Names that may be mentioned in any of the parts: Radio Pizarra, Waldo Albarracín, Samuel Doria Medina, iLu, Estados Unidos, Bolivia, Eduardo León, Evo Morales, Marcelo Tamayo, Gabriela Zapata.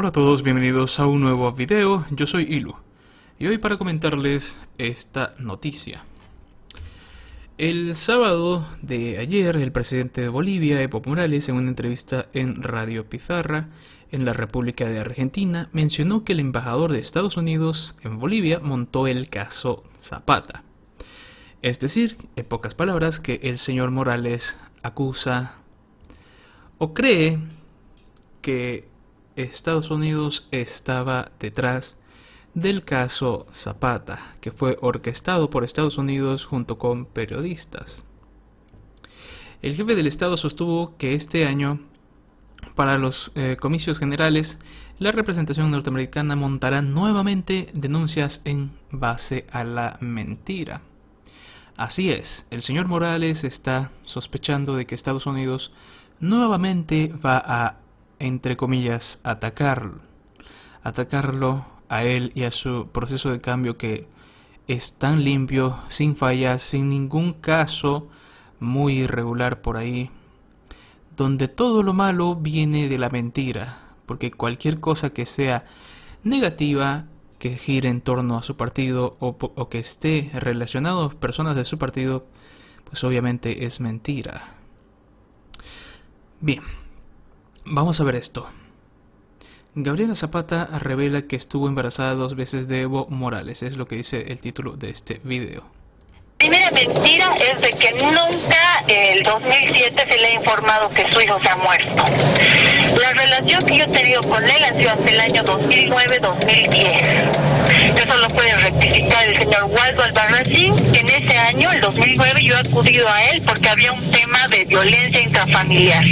Hola a todos, bienvenidos a un nuevo video, yo soy Ilu y hoy para comentarles esta noticia. El sábado de ayer, el presidente de Bolivia, Evo Morales, en una entrevista en Radio Pizarra, en la República de Argentina, mencionó que el embajador de Estados Unidos en Bolivia montó el caso Zapata. Es decir, en pocas palabras, que el señor Morales acusa o cree que Estados Unidos estaba detrás del caso Zapata, que fue orquestado por Estados Unidos junto con periodistas. El jefe del Estado sostuvo que este año, para los comicios generales, la representación norteamericana montará nuevamente denuncias en base a la mentira. Así es, el señor Morales está sospechando de que Estados Unidos nuevamente va a, entre comillas, atacarlo a él y a su proceso de cambio, que es tan limpio, sin fallas, sin ningún caso muy irregular por ahí, donde todo lo malo viene de la mentira, porque cualquier cosa que sea negativa, que gire en torno a su partido o que esté relacionado a personas de su partido, pues obviamente es mentira. Bien, vamos a ver esto. Gabriela Zapata revela que estuvo embarazada 2 veces de Evo Morales, es lo que dice el título de este video. La primera mentira es de que nunca el 2007 se le ha informado que su hijo se ha muerto. La relación que yo he tenido con él ha sido hasta el año 2009-2010. Eso lo puede rectificar el señor Waldo Albarracín. En ese año, el 2009, yo he acudido a él porque había un tema de violencia intrafamiliar.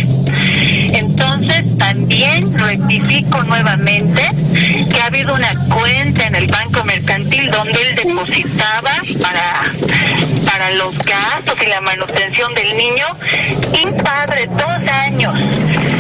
Entonces, también rectifico nuevamente que ha habido una cuenta en el Banco Mercantil donde él depositaba para los gastos y la manutención del niño, y padre 2 años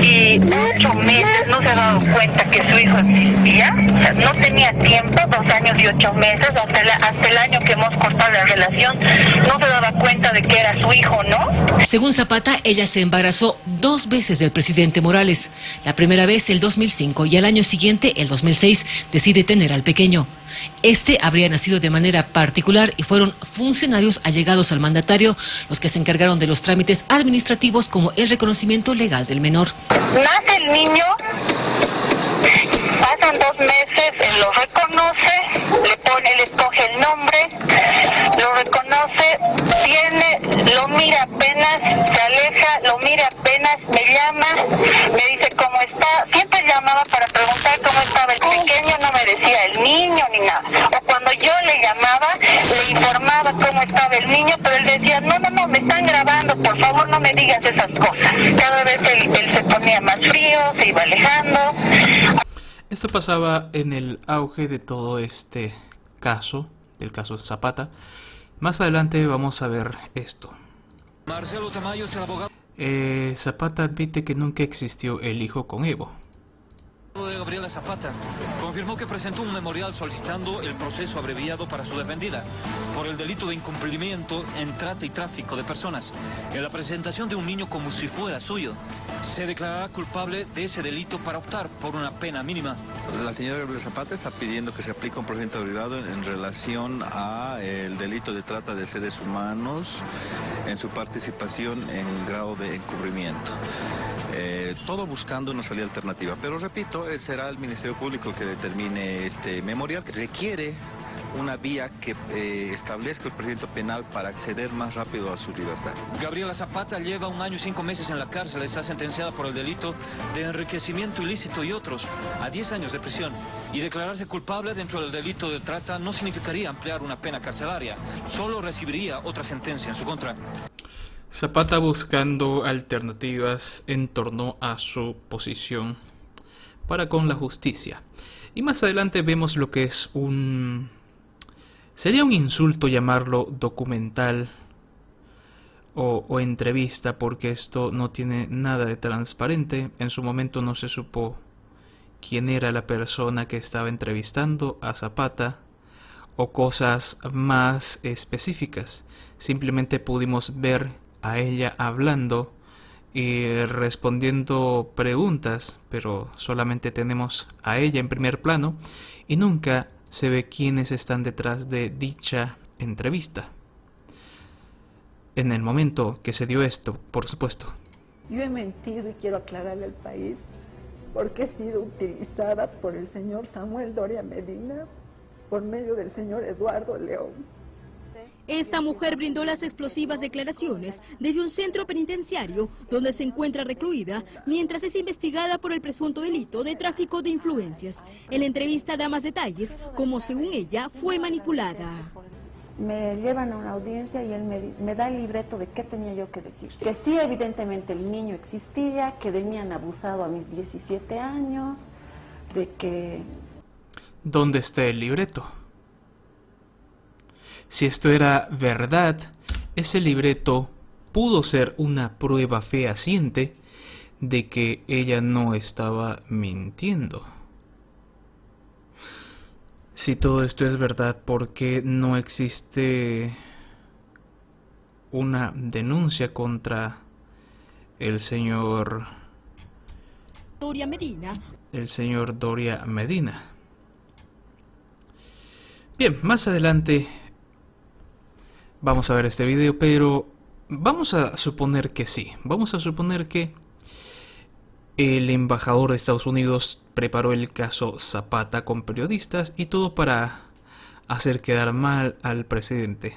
y 8 meses no se ha dado cuenta que su hijo existía. O sea, no tenía tiempo, 2 años y 8 meses, hasta el año que hemos cortado la relación, no se daba cuenta de que era su hijo, ¿no? Según Zapata, ella se embarazó 2 veces del presidente Morales. La primera vez el 2005 y al año siguiente, el 2006, decide tener al pequeño. Este habría nacido de manera particular y fueron funcionarios allegados al mandatario los que se encargaron de los trámites administrativos como el reconocimiento legal del menor. Nace el niño, pasan 2 meses, él lo reconoce, él escoge el nombre, lo reconoce, viene, lo mira apenas, se aleja, lo mira apenas, me llama, me dice cómo está, siempre llamaba para preguntar cómo estaba el pequeño, no me decía el niño ni nada, o cuando yo le llamaba, le informaba cómo estaba el niño, pero él decía, no, me están grabando, por favor no me digas esas cosas. Cada vez él se ponía más frío, se iba alejando. Esto pasaba en el auge de todo este caso, del caso Zapata. Más adelante vamos a ver esto. Marcelo Tamayo es el abogado. Zapata admite que nunca existió el hijo con Evo. Gabriela Zapata confirmó que presentó un memorial solicitando el proceso abreviado para su defendida por el delito de incumplimiento en trata y tráfico de personas. En la presentación de un niño como si fuera suyo, se declarará culpable de ese delito para optar por una pena mínima. La señora Gabriela Zapata está pidiendo que se aplique un procedimiento abreviado en relación a el delito de trata de seres humanos en su participación en grado de encubrimiento. Todo buscando una salida alternativa, pero repito, será el Ministerio Público que determine este memorial, que requiere una vía que establezca el procedimiento penal para acceder más rápido a su libertad. Gabriela Zapata lleva 1 año y 5 meses en la cárcel, está sentenciada por el delito de enriquecimiento ilícito y otros a 10 años de prisión, y declararse culpable dentro del delito de trata no significaría ampliar una pena carcelaria, solo recibiría otra sentencia en su contra. Zapata buscando alternativas en torno a su posición para con la justicia. Y más adelante vemos lo que es un... sería un insulto llamarlo documental o entrevista, porque esto no tiene nada de transparente. En su momento no se supo quién era la persona que estaba entrevistando a Zapata o cosas más específicas. Simplemente pudimos ver a ella hablando respondiendo preguntas, pero solamente tenemos a ella en primer plano y nunca se ve quiénes están detrás de dicha entrevista. En el momento que se dio esto, por supuesto. Yo he mentido y quiero aclararle al país porque he sido utilizada por el señor Samuel Doria Medina por medio del señor Eduardo León. Esta mujer brindó las explosivas declaraciones desde un centro penitenciario donde se encuentra recluida mientras es investigada por el presunto delito de tráfico de influencias. En la entrevista da más detalles, como según ella fue manipulada. Me llevan a una audiencia y él me da el libreto de qué tenía yo que decir. Que sí, evidentemente el niño existía, que de mí han abusado a mis 17 años, de que... ¿Dónde está el libreto? Si esto era verdad, ese libreto pudo ser una prueba fehaciente de que ella no estaba mintiendo. Si todo esto es verdad, ¿por qué no existe una denuncia contra el señor Doria Medina? Bien, más adelante... Vamos a ver este video, pero vamos a suponer que sí. Vamos a suponer que el embajador de Estados Unidos preparó el caso Zapata con periodistas y todo para hacer quedar mal al presidente.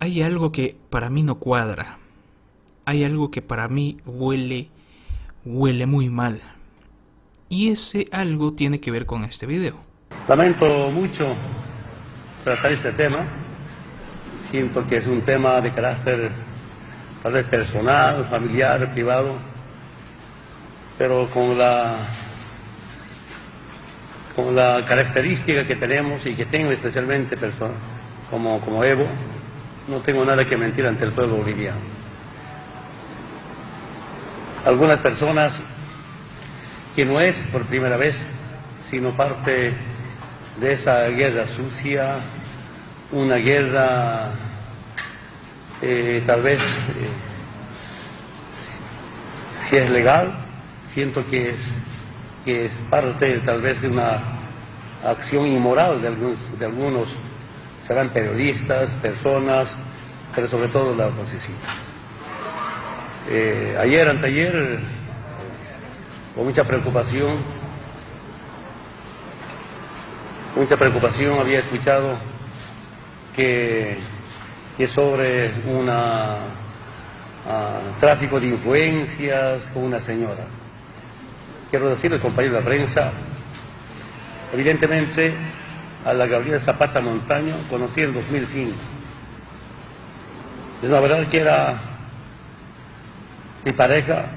Hay algo que para mí no cuadra. Hay algo que para mí huele muy mal. Y ese algo tiene que ver con este video. Lamento mucho tratar este tema. Siento que es un tema de carácter tal vez personal, familiar, privado, pero con la característica que tenemos y que tengo especialmente como Evo, no tengo nada que mentir ante el pueblo boliviano. Algunas personas que no es por primera vez, sino parte de esa guerra sucia, una guerra tal vez si es legal, siento que es parte tal vez de una acción inmoral de algunos serán periodistas, personas, pero sobre todo la oposición. Ayer, anteayer, con mucha preocupación había escuchado que sobre un tráfico de influencias con una señora. Quiero decirle, compañero de la prensa, evidentemente a la Gabriela Zapata Montaño conocí en 2005. Es la verdad que era mi pareja.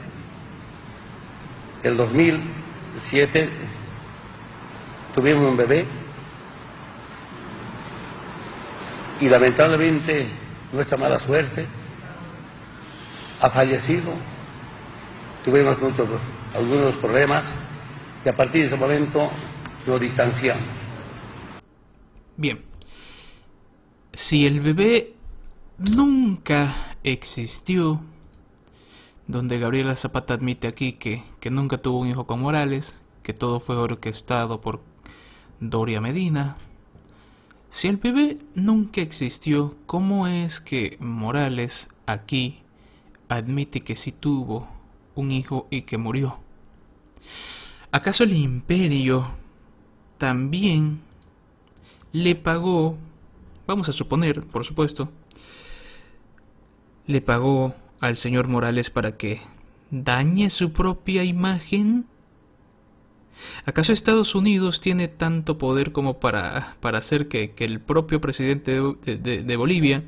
El 2007 tuvimos un bebé. Y lamentablemente nuestra mala suerte ha fallecido, tuvimos algunos problemas y a partir de ese momento nos distanciamos. Bien, si el bebé nunca existió, donde Gabriela Zapata admite aquí que nunca tuvo un hijo con Morales, que todo fue orquestado por Doria Medina... Si el bebé nunca existió, ¿cómo es que Morales aquí admite que sí tuvo un hijo y que murió? ¿Acaso el imperio también le pagó, vamos a suponer, por supuesto, le pagó al señor Morales para que dañe su propia imagen? ¿Acaso Estados Unidos tiene tanto poder como para hacer que el propio presidente de Bolivia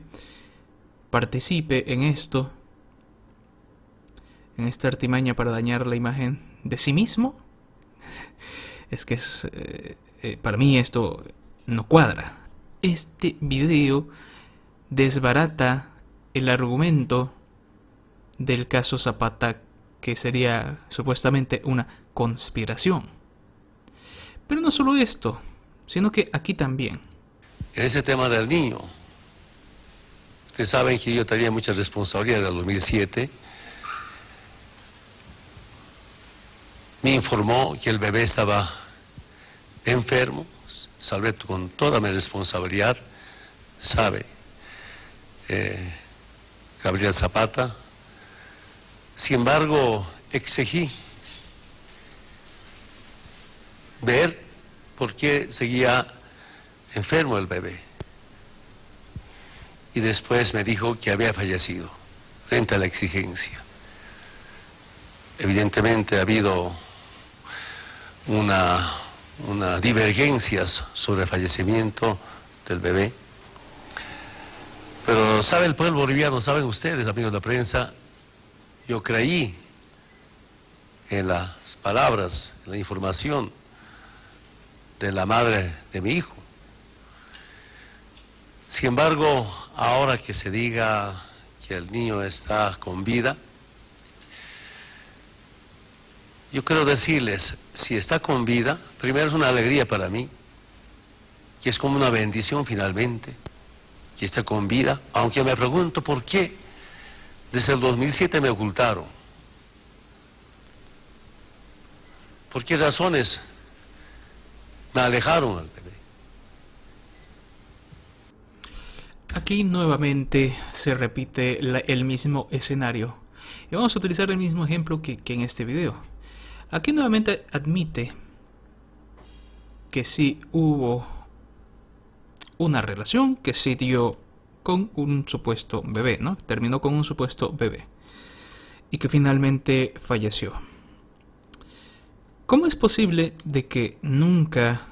participe en esto, en esta artimaña para dañar la imagen de sí mismo? Es que para mí esto no cuadra. Este video desbarata el argumento del caso Zapata, que sería supuestamente una conspiración. Pero no solo esto, sino que aquí también. En ese tema del niño, ustedes saben que yo tenía mucha responsabilidad en el 2007. me informó que el bebé estaba enfermo. Salvé con toda mi responsabilidad, sabe, Gabriela Zapata. Sin embargo, exigí ver por qué seguía enfermo el bebé. Y después me dijo que había fallecido, frente a la exigencia. Evidentemente ha habido una divergencias sobre el fallecimiento del bebé. Pero sabe el pueblo boliviano, saben ustedes, amigos de la prensa, yo creí en las palabras, en la información de la madre de mi hijo. Sin embargo, ahora que se diga que el niño está con vida, yo quiero decirles, si está con vida, primero es una alegría para mí, que es como una bendición finalmente, que está con vida, aunque me pregunto por qué desde el 2007 me ocultaron. ¿Por qué razones me alejaron al bebé? Aquí nuevamente se repite el mismo escenario. Y vamos a utilizar el mismo ejemplo que en este video. Aquí nuevamente admite que sí hubo una relación que sí dio con un supuesto bebé, ¿no? Terminó con un supuesto bebé y que finalmente falleció. ¿Cómo es posible de que nunca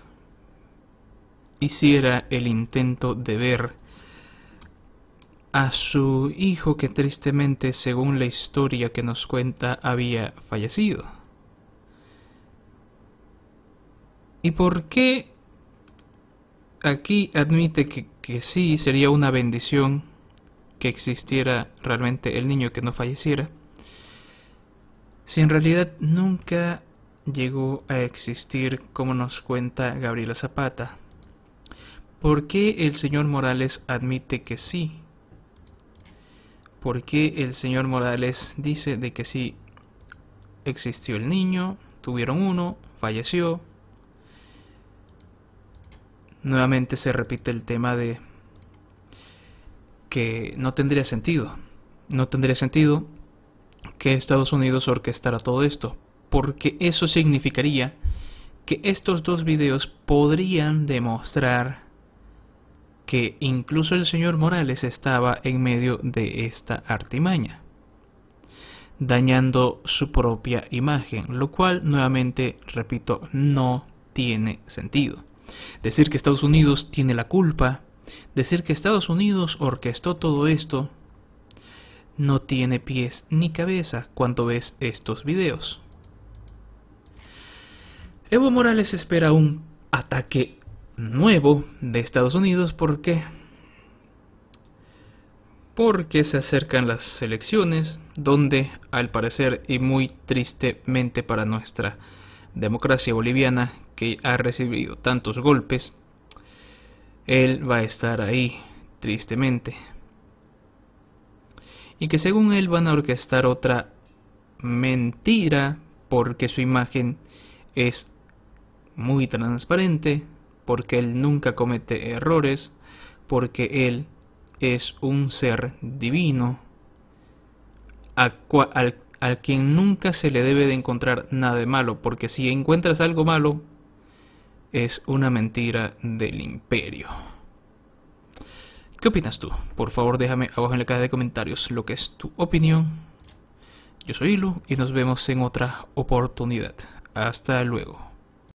hiciera el intento de ver a su hijo que tristemente, según la historia que nos cuenta, había fallecido? ¿Y por qué aquí admite que sí sería una bendición que existiera realmente el niño, que no falleciera, si en realidad nunca llegó a existir, como nos cuenta Gabriela Zapata? ¿Por qué el señor Morales admite que sí? ¿Por qué el señor Morales dice de que sí existió el niño, tuvieron uno, falleció? Nuevamente se repite el tema de que no tendría sentido. No tendría sentido que Estados Unidos orquestara todo esto, porque eso significaría que estos dos videos podrían demostrar que incluso el señor Morales estaba en medio de esta artimaña, dañando su propia imagen, lo cual, nuevamente, repito, no tiene sentido. Decir que Estados Unidos tiene la culpa, decir que Estados Unidos orquestó todo esto, no tiene pies ni cabeza cuando ves estos videos. Evo Morales espera un ataque nuevo de Estados Unidos. ¿Por qué? Porque se acercan las elecciones donde, al parecer y muy tristemente para nuestra democracia boliviana, que ha recibido tantos golpes, él va a estar ahí, tristemente. Y que según él van a orquestar otra mentira, porque su imagen es muy transparente, porque él nunca comete errores, porque él es un ser divino, al quien nunca se le debe de encontrar nada de malo, porque si encuentras algo malo, es una mentira del imperio. ¿Qué opinas tú? Por favor, déjame abajo en la caja de comentarios lo que es tu opinión. Yo soy Ilu y nos vemos en otra oportunidad. Hasta luego.